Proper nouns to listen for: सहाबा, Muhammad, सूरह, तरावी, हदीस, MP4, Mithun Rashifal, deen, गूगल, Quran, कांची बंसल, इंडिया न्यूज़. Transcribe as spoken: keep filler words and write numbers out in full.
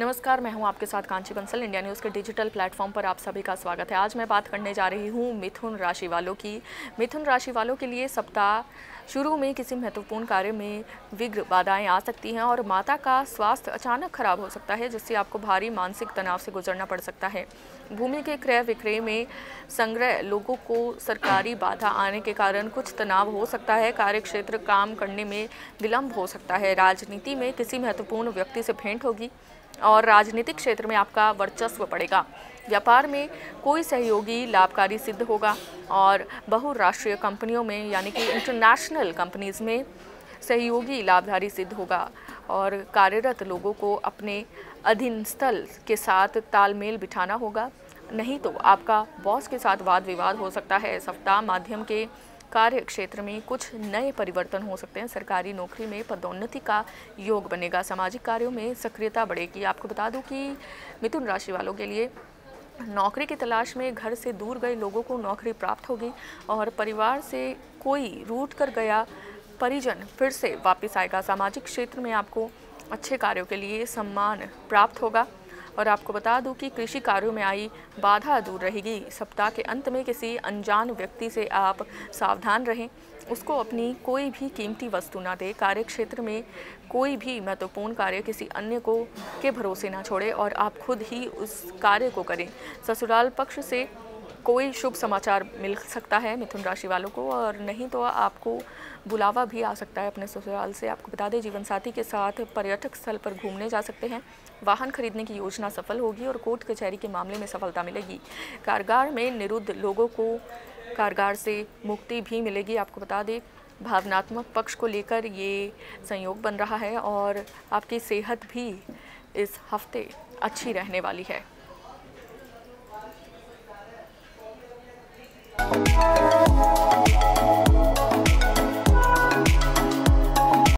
नमस्कार, मैं हूं आपके साथ कांची बंसल। इंडिया न्यूज़ के डिजिटल प्लेटफॉर्म पर आप सभी का स्वागत है। आज मैं बात करने जा रही हूं मिथुन राशि वालों की। मिथुन राशि वालों के लिए सप्ताह शुरू में किसी महत्वपूर्ण कार्य में विघ्न बाधाएं आ सकती हैं और माता का स्वास्थ्य अचानक खराब हो सकता है, जिससे आपको भारी मानसिक तनाव से गुजरना पड़ सकता है। भूमि के क्रय विक्रय में संग्रह लोगों को सरकारी बाधा आने के कारण कुछ तनाव हो सकता है। कार्यक्षेत्र काम करने में विलंब हो सकता है। राजनीति में किसी महत्वपूर्ण व्यक्ति से भेंट होगी और राजनीतिक क्षेत्र में आपका वर्चस्व पड़ेगा। व्यापार में कोई सहयोगी लाभकारी सिद्ध होगा और बहुराष्ट्रीय कंपनियों में यानी कि इंटरनेशनल कंपनीज़ में सहयोगी लाभधारी सिद्ध होगा और कार्यरत लोगों को अपने अधीनस्थल के साथ तालमेल बिठाना होगा, नहीं तो आपका बॉस के साथ वाद विवाद हो सकता है। सप्ताह माध्यम के कार्य क्षेत्र में कुछ नए परिवर्तन हो सकते हैं। सरकारी नौकरी में पदोन्नति का योग बनेगा। सामाजिक कार्यों में सक्रियता बढ़ेगी। आपको बता दूं कि मिथुन राशि वालों के लिए नौकरी की तलाश में घर से दूर गए लोगों को नौकरी प्राप्त होगी और परिवार से कोई रूठ कर गया परिजन फिर से वापस आएगा। सामाजिक क्षेत्र में आपको अच्छे कार्यों के लिए सम्मान प्राप्त होगा और आपको बता दूं कि कृषि कार्यों में आई बाधा दूर रहेगी। सप्ताह के अंत में किसी अनजान व्यक्ति से आप सावधान रहें, उसको अपनी कोई भी कीमती वस्तु ना दें। कार्य क्षेत्र में कोई भी महत्वपूर्ण कार्य किसी अन्य को के भरोसे ना छोड़ें और आप खुद ही उस कार्य को करें। ससुराल पक्ष से कोई शुभ समाचार मिल सकता है मिथुन राशि वालों को, और नहीं तो आपको बुलावा भी आ सकता है अपने ससुराल से। आपको बता दें, जीवनसाथी के साथ पर्यटक स्थल पर घूमने जा सकते हैं। वाहन खरीदने की योजना सफल होगी और कोर्ट कचहरी के मामले में सफलता मिलेगी। कारागार में निरुद्ध लोगों को कारागार से मुक्ति भी मिलेगी। आपको बता दें, भावनात्मक पक्ष को लेकर ये संयोग बन रहा है और आपकी सेहत भी इस हफ्ते अच्छी रहने वाली है।